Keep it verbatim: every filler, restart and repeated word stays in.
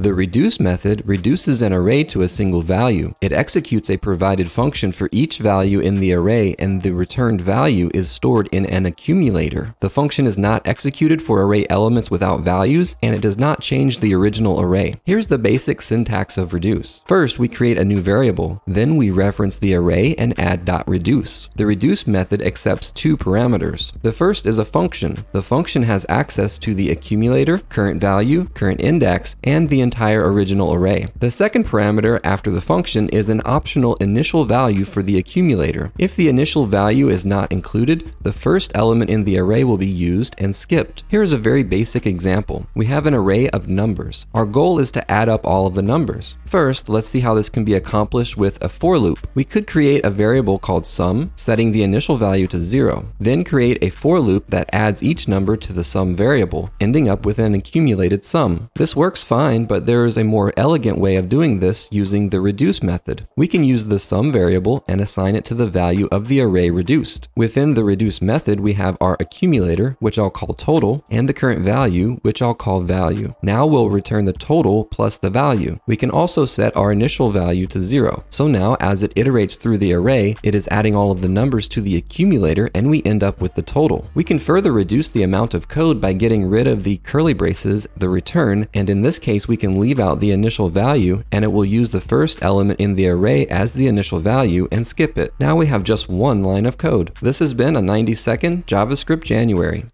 The reduce method reduces an array to a single value. It executes a provided function for each value in the array, and the returned value is stored in an accumulator. The function is not executed for array elements without values, and it does not change the original array. Here's the basic syntax of reduce. First, we create a new variable. Then we reference the array and add .reduce. The reduce method accepts two parameters. The first is a function. The function has access to the accumulator, current value, current index, and the entire original array. The second parameter after the function is an optional initial value for the accumulator. If the initial value is not included, the first element in the array will be used and skipped. Here is a very basic example. We have an array of numbers. Our goal is to add up all of the numbers. First, let's see how this can be accomplished with a for loop. We could create a variable called sum, setting the initial value to zero, then create a for loop that adds each number to the sum variable, ending up with an accumulated sum. This works fine, but But there is a more elegant way of doing this using the reduce method. We can use the sum variable and assign it to the value of the array reduced. Within the reduce method, we have our accumulator, which I'll call total, and the current value, which I'll call value. Now we'll return the total plus the value. We can also set our initial value to zero. So now as it iterates through the array, it is adding all of the numbers to the accumulator, and we end up with the total. We can further reduce the amount of code by getting rid of the curly braces, the return, and in this case, we can leave out the initial value, and it will use the first element in the array as the initial value and skip it. Now we have just one line of code. This has been a ninety second JavaScript January.